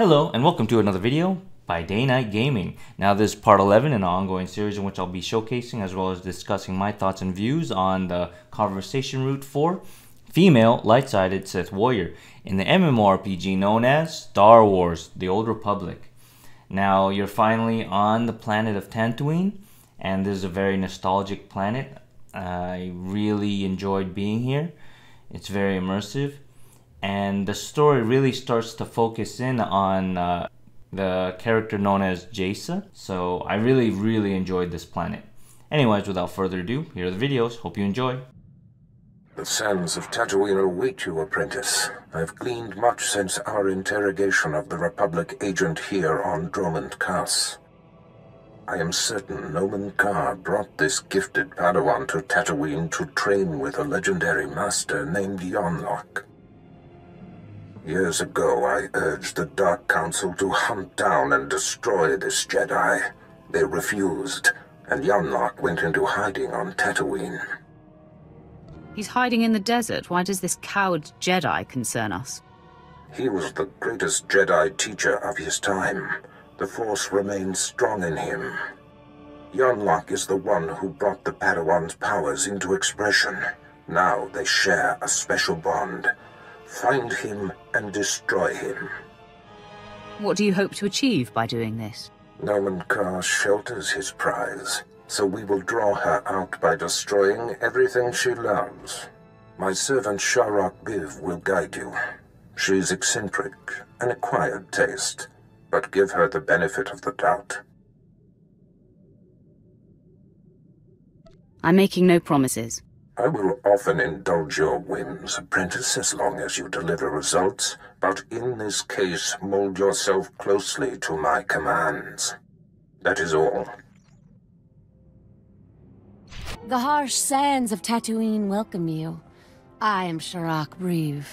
Hello and welcome to another video by Day Night Gaming. Now this is part 11 in an ongoing series in which I'll be showcasing as well as discussing my thoughts and views on the conversation route for female light-sided Sith Warrior in the MMORPG known as Star Wars The Old Republic. Now you're finally on the planet of Tatooine, and this is a very nostalgic planet. I really enjoyed being here. It's very immersive. And the story really starts to focus in on the character known as Jaesa. So I really enjoyed this planet. Anyways, without further ado, here are the videos. Hope you enjoy. The sands of Tatooine await you, apprentice. I've gleaned much since our interrogation of the Republic agent here on Dromund Kass. I am certain Nomen Karr brought this gifted Padawan to Tatooine to train with a legendary master named Yonlok. Years ago, I urged the Dark Council to hunt down and destroy this Jedi. They refused, and Yonlok went into hiding on Tatooine. He's hiding in the desert. Why does this coward Jedi concern us? He was the greatest Jedi teacher of his time. The Force remains strong in him. Yonlok is the one who brought the Padawan's powers into expression. Now they share a special bond. Find him and destroy him. What do you hope to achieve by doing this? Nomen Karr shelters his prize, so we will draw her out by destroying everything she loves. My servant Sharack Biv will guide you. She's eccentric, an acquired taste, but give her the benefit of the doubt. I'm making no promises. I will often indulge your whims, apprentice, as long as you deliver results, but in this case, mold yourself closely to my commands. That is all. The harsh sands of Tatooine welcome you. I am Sharack Reeve.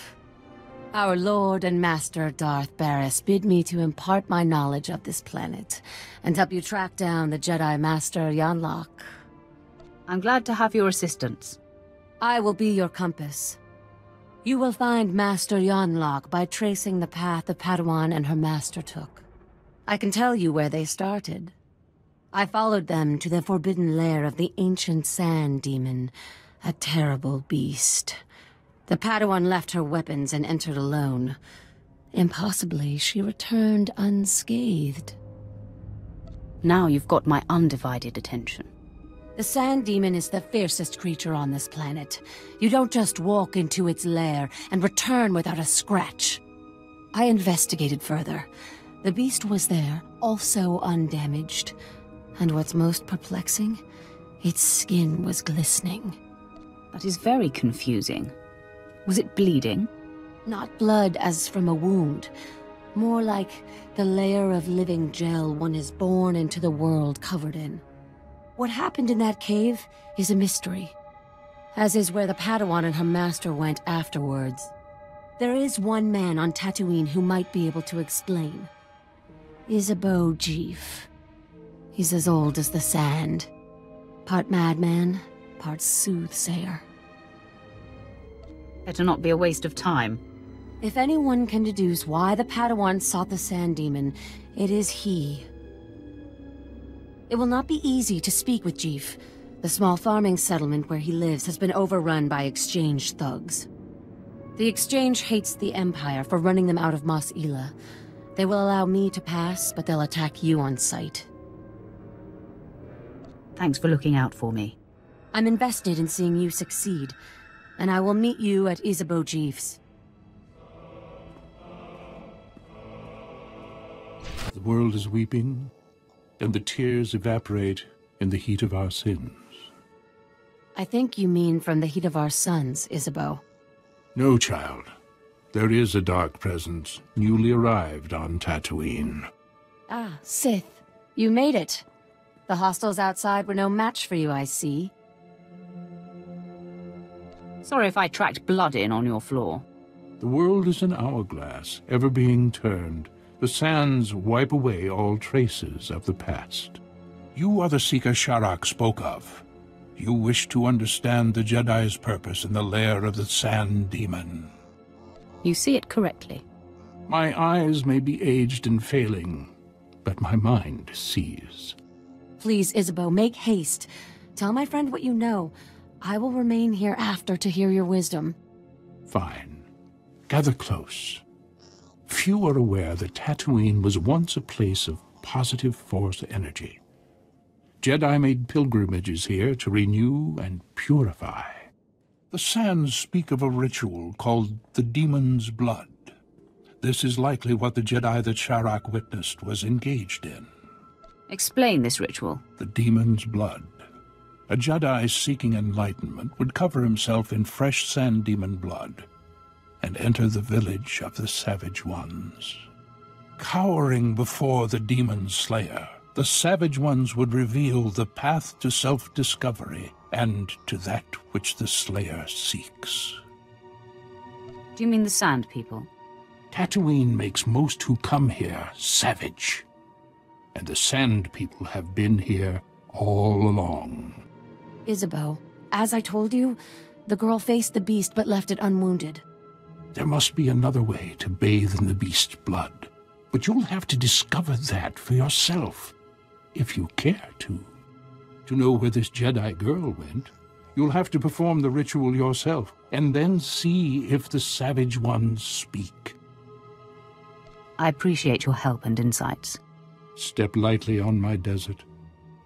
Our Lord and Master Darth Baras bid me to impart my knowledge of this planet and help you track down the Jedi Master Yonlok. I'm glad to have your assistance. I will be your compass. You will find Master Yonlok by tracing the path the Padawan and her master took. I can tell you where they started. I followed them to the forbidden lair of the ancient sand demon, a terrible beast. The Padawan left her weapons and entered alone. Impossibly, she returned unscathed. Now you've got my undivided attention. The sand demon is the fiercest creature on this planet. You don't just walk into its lair and return without a scratch. I investigated further. The beast was there, also undamaged. And what's most perplexing? Its skin was glistening. That is very confusing. Was it bleeding? Not blood as from a wound. More like the layer of living gel one is born into the world covered in. What happened in that cave is a mystery, as is where the Padawan and her master went afterwards. There is one man on Tatooine who might be able to explain. Izibo Jeef. He's as old as the sand. Part madman, part soothsayer. Better not be a waste of time. If anyone can deduce why the Padawan sought the sand demon, it is he. It will not be easy to speak with Jeef. The small farming settlement where he lives has been overrun by Exchange thugs. The Exchange hates the Empire for running them out of Mos Ila. They will allow me to pass, but they'll attack you on sight. Thanks for looking out for me. I'm invested in seeing you succeed, and I will meet you at Izibo Jeef's. The world is weeping, and the tears evaporate in the heat of our sins. I think you mean from the heat of our suns, Isabeau. No, child. There is a dark presence, newly arrived on Tatooine. Ah, Sith. You made it. The hostiles outside were no match for you, I see. Sorry if I tracked blood in on your floor. The world is an hourglass, ever being turned. The sands wipe away all traces of the past. You are the Seeker Sharack spoke of. You wish to understand the Jedi's purpose in the lair of the sand demon. You see it correctly. My eyes may be aged and failing, but my mind sees. Please, Isabeau, make haste. Tell my friend what you know. I will remain hereafter to hear your wisdom. Fine. Gather close. Few are aware that Tatooine was once a place of positive force energy. Jedi made pilgrimages here to renew and purify. The sands speak of a ritual called the Demon's Blood. This is likely what the Jedi that Sharack witnessed was engaged in. Explain this ritual. The Demon's Blood. A Jedi seeking enlightenment would cover himself in fresh sand demon blood and enter the village of the Savage Ones. Cowering before the Demon Slayer, the Savage Ones would reveal the path to self-discovery and to that which the Slayer seeks. Do you mean the Sand People? Tatooine makes most who come here savage, and the Sand People have been here all along. Isabeau, as I told you, the girl faced the beast but left it unwounded. There must be another way to bathe in the beast's blood, but you'll have to discover that for yourself, if you care to. To know where this Jedi girl went, you'll have to perform the ritual yourself, and then see if the Savage Ones speak. I appreciate your help and insights. Step lightly on my desert.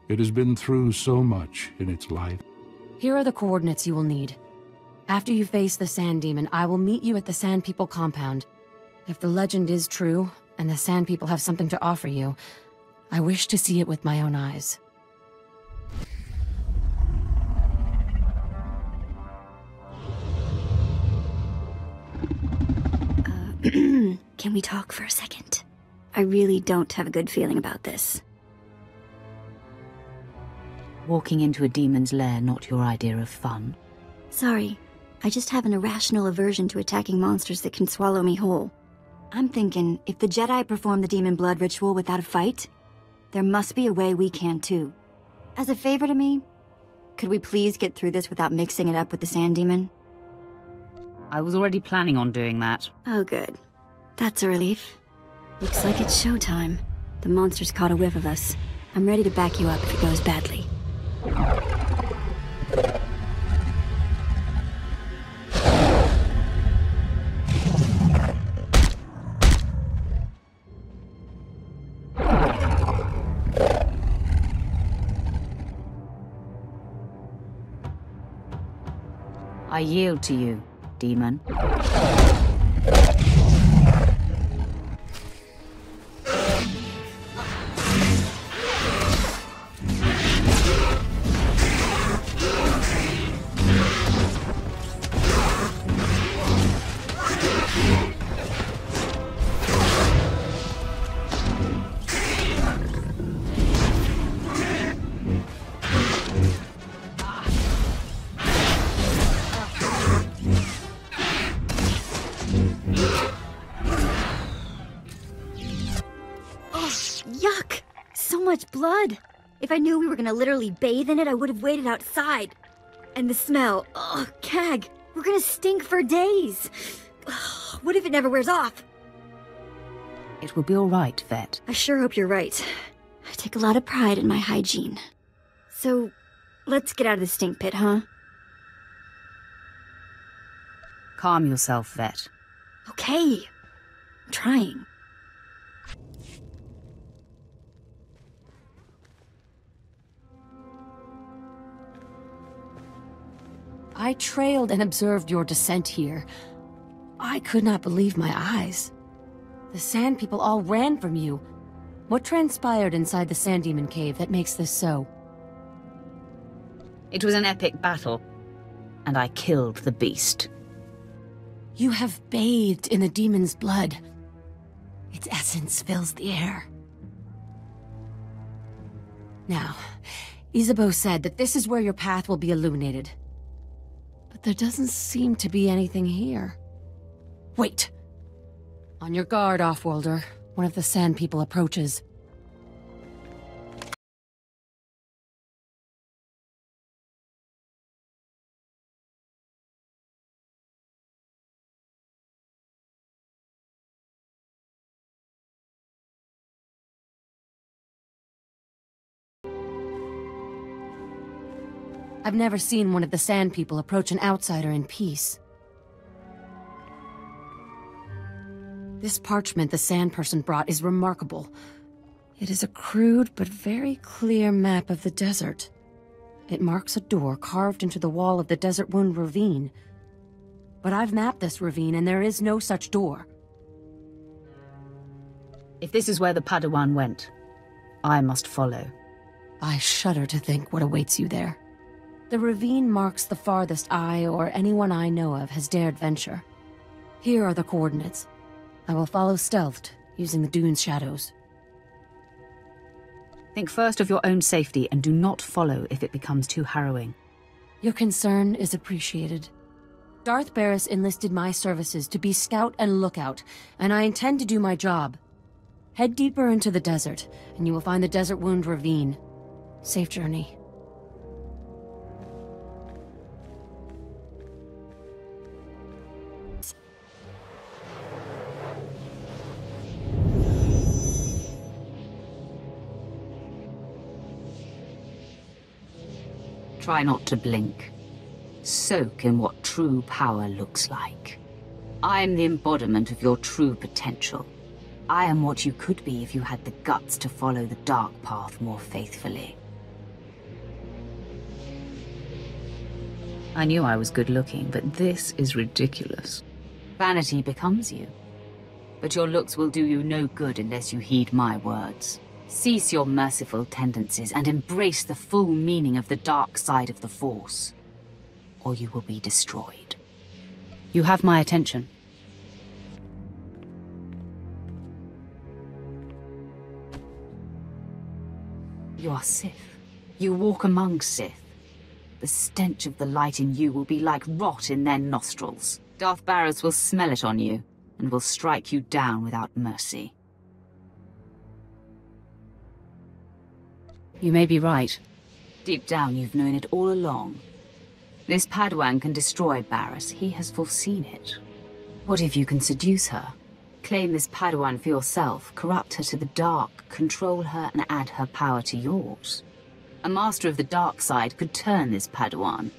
It has been through so much in its life. Here are the coordinates you will need. After you face the Sand Demon, I will meet you at the Sand People compound. If the legend is true, and the Sand People have something to offer you, I wish to see it with my own eyes. Can we talk for a second? I really don't have a good feeling about this. Walking into a demon's lair, not your idea of fun? Sorry, I just have an irrational aversion to attacking monsters that can swallow me whole. I'm thinking, if the Jedi perform the Demon Blood ritual without a fight, there must be a way we can too. As a favor to me, could we please get through this without mixing it up with the Sand Demon? I was already planning on doing that. Oh good. That's a relief. Looks like it's showtime. The monster's caught a whiff of us. I'm ready to back you up if it goes badly. I yield to you, demon. Blood. If I knew we were gonna literally bathe in it, I would have waited outside. And the smell. Oh, Kag. We're gonna stink for days. What if it never wears off? It will be all right, Vet. I sure hope you're right. I take a lot of pride in my hygiene. So, let's get out of the stink pit, huh? Calm yourself, Vet. Okay. I'm trying. I trailed and observed your descent here. I could not believe my eyes. The Sand People all ran from you. What transpired inside the Sand Demon Cave that makes this so? It was an epic battle, and I killed the beast. You have bathed in the demon's blood. Its essence fills the air. Now, Isabeau said that this is where your path will be illuminated. There doesn't seem to be anything here. Wait! On your guard, Offworlder. One of the Sand People approaches. I've never seen one of the Sand People approach an outsider in peace. This parchment the Sand Person brought is remarkable. It is a crude but very clear map of the desert. It marks a door carved into the wall of the Desert Wound Ravine. But I've mapped this ravine and there is no such door. If this is where the Padawan went, I must follow. I shudder to think what awaits you there. The ravine marks the farthest I or anyone I know of has dared venture. Here are the coordinates. I will follow stealthed, using the dune's shadows. Think first of your own safety and do not follow if it becomes too harrowing. Your concern is appreciated. Darth Baras enlisted my services to be scout and lookout, and I intend to do my job. Head deeper into the desert, and you will find the Desert Wound Ravine. Safe journey. Try not to blink. Soak in what true power looks like. I am the embodiment of your true potential. I am what you could be if you had the guts to follow the dark path more faithfully. I knew I was good looking, but this is ridiculous. Vanity becomes you. But your looks will do you no good unless you heed my words. Cease your merciful tendencies and embrace the full meaning of the dark side of the Force, or you will be destroyed. You have my attention. You are Sith. You walk among Sith. The stench of the light in you will be like rot in their nostrils. Darth Baras will smell it on you and will strike you down without mercy. You may be right. Deep down, you've known it all along. This Padawan can destroy Baras. He has foreseen it. What if you can seduce her? Claim this Padawan for yourself, corrupt her to the dark, control her and add her power to yours. A master of the dark side could turn this Padawan.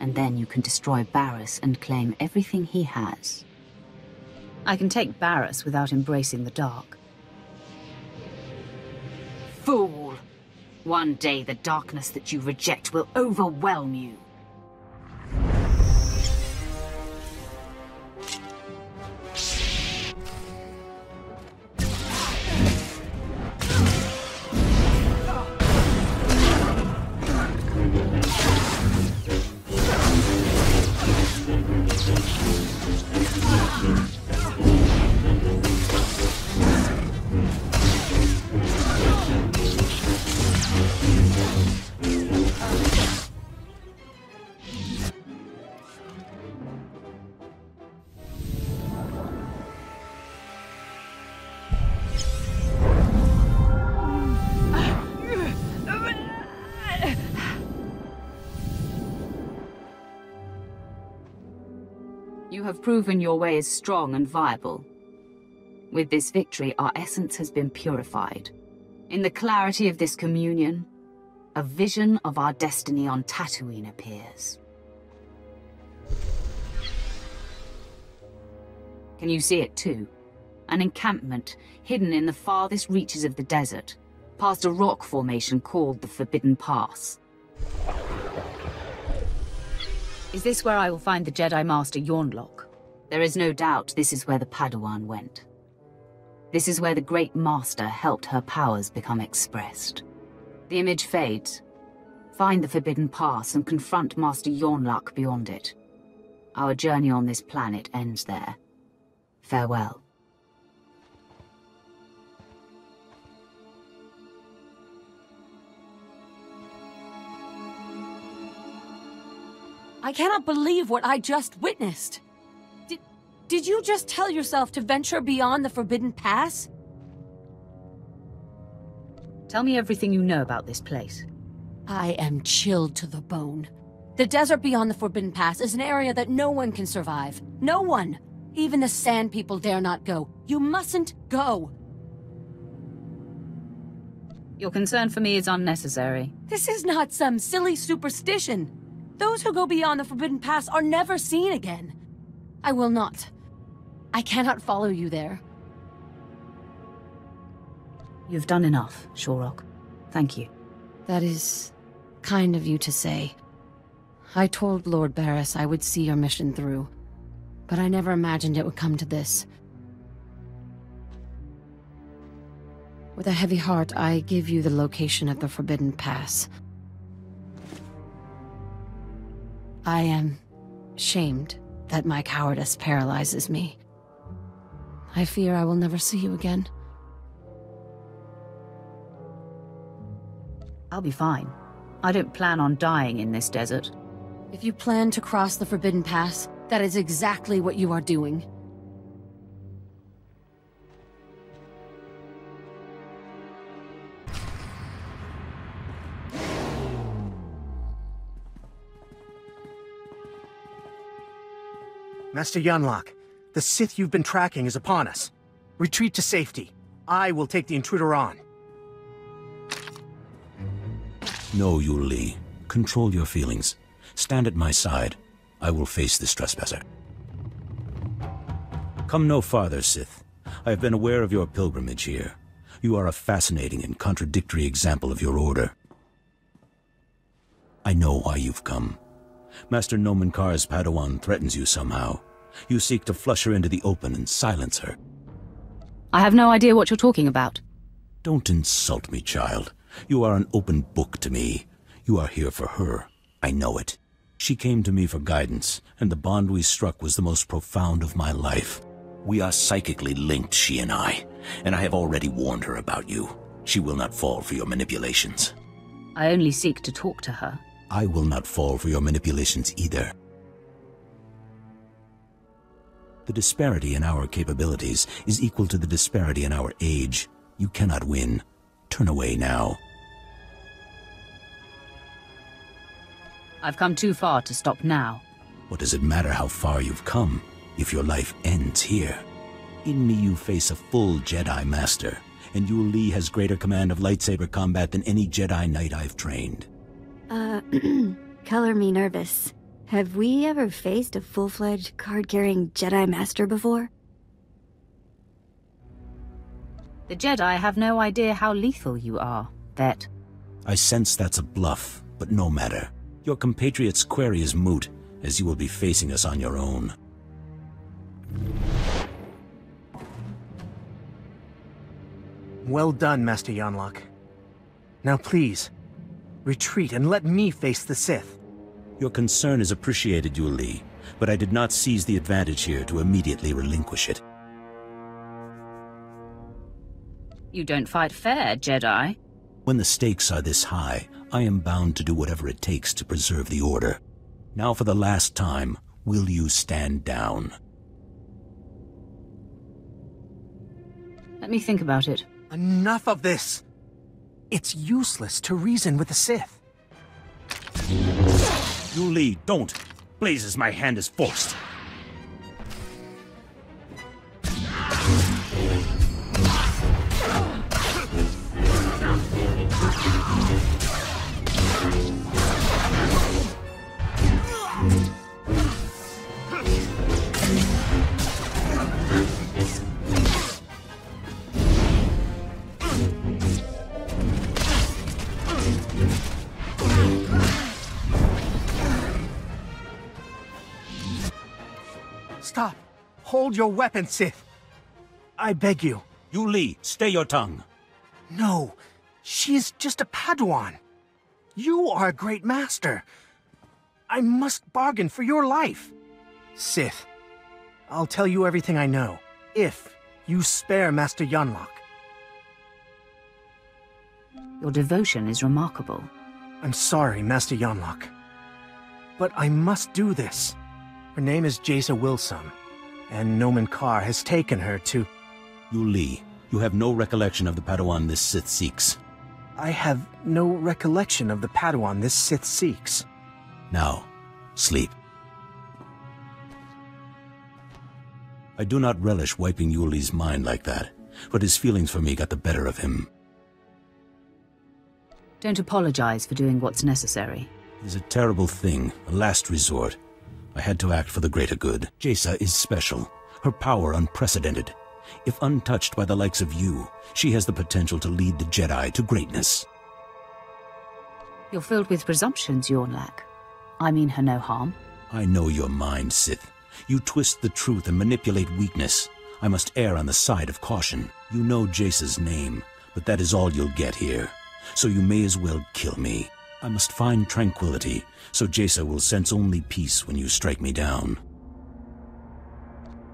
And then you can destroy Baras and claim everything he has. I can take Baras without embracing the dark. Fool! One day, the darkness that you reject will overwhelm you. Have proven your way is strong and viable. With this victory, our essence has been purified. In the clarity of this communion, a vision of our destiny on Tatooine appears. Can you see it too? An encampment hidden in the farthest reaches of the desert, past a rock formation called the Forbidden Pass. Is this where I will find the Jedi Master Yonlok? There is no doubt this is where the Padawan went. This is where the Great Master helped her powers become expressed. The image fades. Find the Forbidden Pass and confront Master Yonlok beyond it. Our journey on this planet ends there. Farewell. I cannot believe what I just witnessed. Did you just tell yourself to venture beyond the Forbidden Pass? Tell me everything you know about this place. I am chilled to the bone. The desert beyond the Forbidden Pass is an area that no one can survive. No one! Even the Sand People dare not go. You mustn't go! Your concern for me is unnecessary. This is not some silly superstition. Those who go beyond the Forbidden Pass are never seen again. I will not. I cannot follow you there. You've done enough, Shorrock. Thank you. That is kind of you to say. I told Lord Baras I would see your mission through, but I never imagined it would come to this. With a heavy heart, I give you the location of the Forbidden Pass. I am shamed that my cowardice paralyzes me. I fear I will never see you again. I'll be fine. I don't plan on dying in this desert. If you plan to cross the Forbidden Pass, that is exactly what you are doing. Master Yonlok, the Sith you've been tracking is upon us. Retreat to safety. I will take the intruder on. No, Yul-Li. Control your feelings. Stand at my side. I will face this trespasser. Come no farther, Sith. I have been aware of your pilgrimage here. You are a fascinating and contradictory example of your order. I know why you've come. Master Nomen Karr's Padawan threatens you somehow. You seek to flush her into the open and silence her. I have no idea what you're talking about. Don't insult me, child. You are an open book to me. You are here for her. I know it. She came to me for guidance, and the bond we struck was the most profound of my life. We are psychically linked, she and I have already warned her about you. She will not fall for your manipulations. I only seek to talk to her. I will not fall for your manipulations either. The disparity in our capabilities is equal to the disparity in our age. You cannot win. Turn away now. I've come too far to stop now. What does it matter how far you've come, if your life ends here? In me you face a full Jedi Master, and Yul-Li has greater command of lightsaber combat than any Jedi Knight I've trained. Color me nervous. Have we ever faced a full-fledged, card-carrying Jedi Master before? The Jedi have no idea how lethal you are, Vet. I sense that's a bluff, but no matter. Your compatriot's query is moot, as you will be facing us on your own. Well done, Master Yonlok. Now please, retreat and let me face the Sith. Your concern is appreciated, Yul-Li, but I did not seize the advantage here to immediately relinquish it. You don't fight fair, Jedi. When the stakes are this high, I am bound to do whatever it takes to preserve the order. Now for the last time, will you stand down? Let me think about it. Enough of this! It's useless to reason with the Sith. Yul-Li, don't! Blazes, my hand is forced! Stop! Hold your weapon, Sith! I beg you. Yul-Li, stay your tongue. No, she is just a Padawan. You are a great master. I must bargain for your life. Sith, I'll tell you everything I know, if you spare Master Yonlok. Your devotion is remarkable. I'm sorry, Master Yonlok, but I must do this. Her name is Jaesa Wilson, and Nomen Karr has taken her to... Yul-Li, you have no recollection of the Padawan this Sith seeks. I have no recollection of the Padawan this Sith seeks. Now, sleep. I do not relish wiping Yuli's mind like that, but his feelings for me got the better of him. Don't apologize for doing what's necessary. It is a terrible thing, a last resort. I had to act for the greater good. Jaesa is special, her power unprecedented. If untouched by the likes of you, she has the potential to lead the Jedi to greatness. You're filled with presumptions, Yonlok. I mean her no harm. I know your mind, Sith. You twist the truth and manipulate weakness. I must err on the side of caution. You know Jaesa's name, but that is all you'll get here. So you may as well kill me. I must find tranquility, so Jaesa will sense only peace when you strike me down.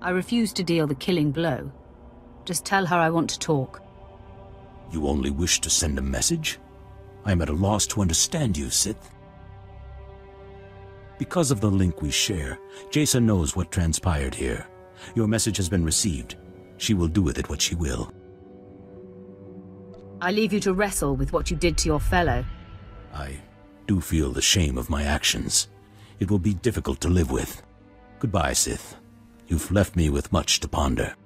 I refuse to deal the killing blow. Just tell her I want to talk. You only wish to send a message? I am at a loss to understand you, Sith. Because of the link we share, Jaesa knows what transpired here. Your message has been received. She will do with it what she will. I leave you to wrestle with what you did to your fellow. I do feel the shame of my actions. It will be difficult to live with. Goodbye, Sith. You've left me with much to ponder.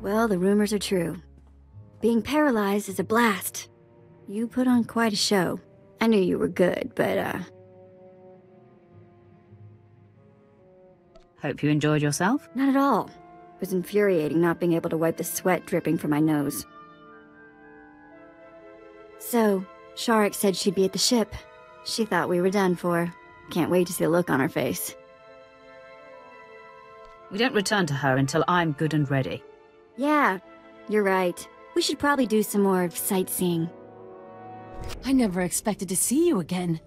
Well, the rumors are true. Being paralyzed is a blast. You put on quite a show. I knew you were good, but, Hope you enjoyed yourself? Not at all. It was infuriating not being able to wipe the sweat dripping from my nose. So, Sharack said she'd be at the ship. She thought we were done for. Can't wait to see the look on her face. We don't return to her until I'm good and ready. Yeah, you're right. We should probably do some more sightseeing. I never expected to see you again.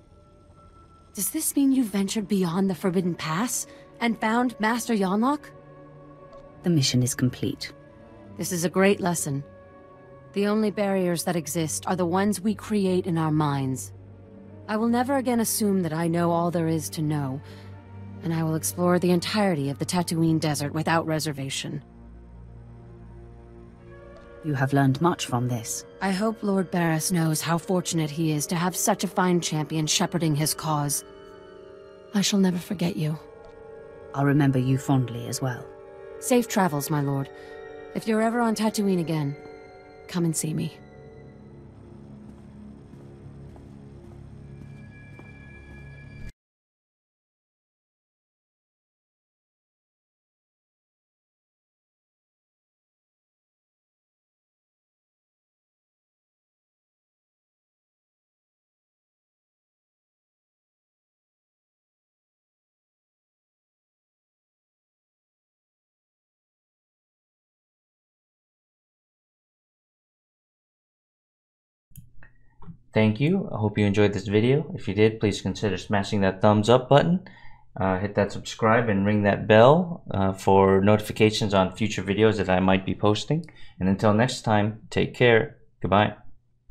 Does this mean you ventured beyond the Forbidden Pass and found Master Yonlok? The mission is complete. This is a great lesson. The only barriers that exist are the ones we create in our minds. I will never again assume that I know all there is to know, and I will explore the entirety of the Tatooine desert without reservation. You have learned much from this. I hope Lord Baras knows how fortunate he is to have such a fine champion shepherding his cause. I shall never forget you. I'll remember you fondly as well. Safe travels, my lord. If you're ever on Tatooine again, come and see me. Thank you. I hope you enjoyed this video. If you did, please consider smashing that thumbs up button, hit that subscribe and ring that bell for notifications on future videos that I might be posting. And until next time, take care. Goodbye.